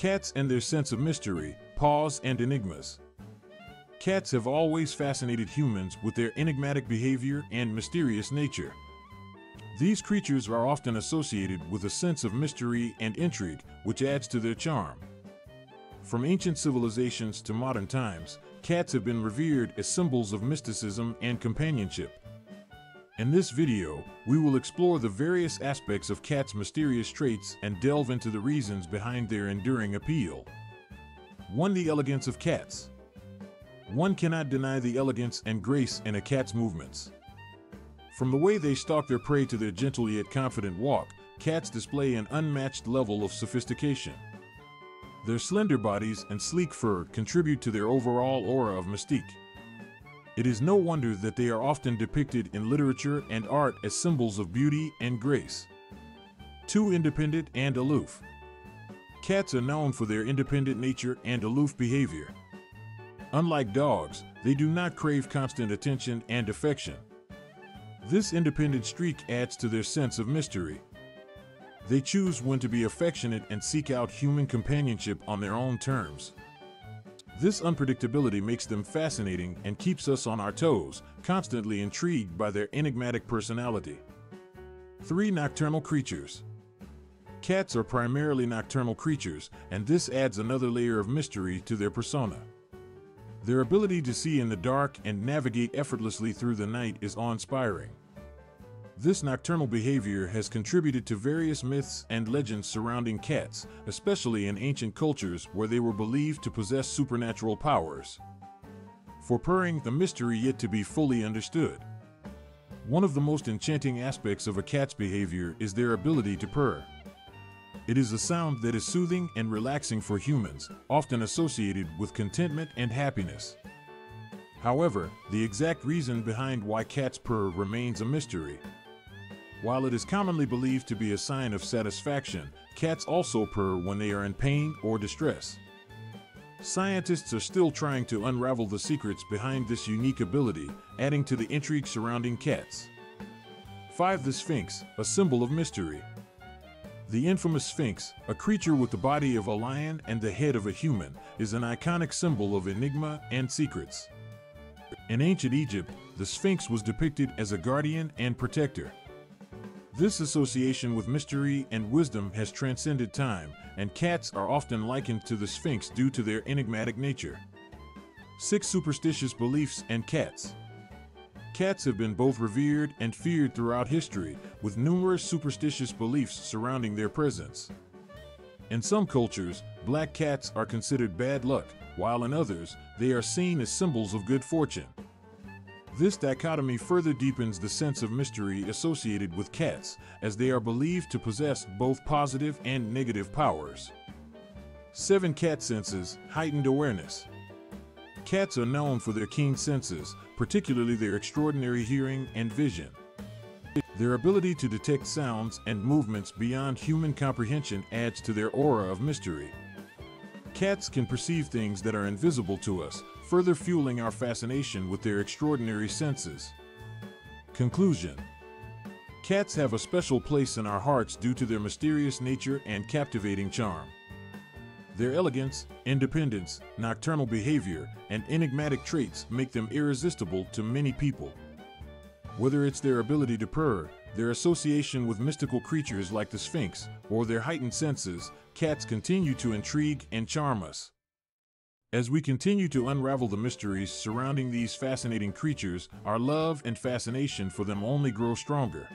Cats and their sense of mystery, pause, and enigmas. Cats have always fascinated humans with their enigmatic behavior and mysterious nature. These creatures are often associated with a sense of mystery and intrigue, which adds to their charm. From ancient civilizations to modern times, cats have been revered as symbols of mysticism and companionship. In this video, we will explore the various aspects of cats' mysterious traits and delve into the reasons behind their enduring appeal. 1. The elegance of cats. One cannot deny the elegance and grace in a cat's movements. From the way they stalk their prey to their gentle yet confident walk, cats display an unmatched level of sophistication. Their slender bodies and sleek fur contribute to their overall aura of mystique. It is no wonder that they are often depicted in literature and art as symbols of beauty and grace. 2. Independent and aloof. Cats are known for their independent nature and aloof behavior. Unlike dogs, they do not crave constant attention and affection. This independent streak adds to their sense of mystery. They choose when to be affectionate and seek out human companionship on their own terms. This unpredictability makes them fascinating and keeps us on our toes, constantly intrigued by their enigmatic personality. 3. Nocturnal creatures. Cats are primarily nocturnal creatures, and this adds another layer of mystery to their persona. Their ability to see in the dark and navigate effortlessly through the night is awe-inspiring. This nocturnal behavior has contributed to various myths and legends surrounding cats, especially in ancient cultures where they were believed to possess supernatural powers, foregoing the mystery yet to be fully understood. One of the most enchanting aspects of a cat's behavior is their ability to purr. It is a sound that is soothing and relaxing for humans, often associated with contentment and happiness. However, the exact reason behind why cats purr remains a mystery. While it is commonly believed to be a sign of satisfaction, cats also purr when they are in pain or distress. Scientists are still trying to unravel the secrets behind this unique ability, adding to the intrigue surrounding cats. 5. The Sphinx, a symbol of mystery. The infamous Sphinx, a creature with the body of a lion and the head of a human, is an iconic symbol of enigma and secrets. In ancient Egypt, the Sphinx was depicted as a guardian and protector. This association with mystery and wisdom has transcended time, and cats are often likened to the Sphinx due to their enigmatic nature. 6. Superstitious beliefs and cats. Cats have been both revered and feared throughout history, with numerous superstitious beliefs surrounding their presence. In some cultures, black cats are considered bad luck, while in others, they are seen as symbols of good fortune. This dichotomy further deepens the sense of mystery associated with cats, as they are believed to possess both positive and negative powers. 7. Cat senses, heightened awareness. Cats are known for their keen senses, particularly their extraordinary hearing and vision. Their ability to detect sounds and movements beyond human comprehension adds to their aura of mystery. Cats can perceive things that are invisible to us, further fueling our fascination with their extraordinary senses. Conclusion. Cats have a special place in our hearts due to their mysterious nature and captivating charm. Their elegance, independence, nocturnal behavior, and enigmatic traits make them irresistible to many people. Whether it's their ability to purr, their association with mystical creatures like the Sphinx, or their heightened senses, cats continue to intrigue and charm us. As we continue to unravel the mysteries surrounding these fascinating creatures, our love and fascination for them only grow stronger.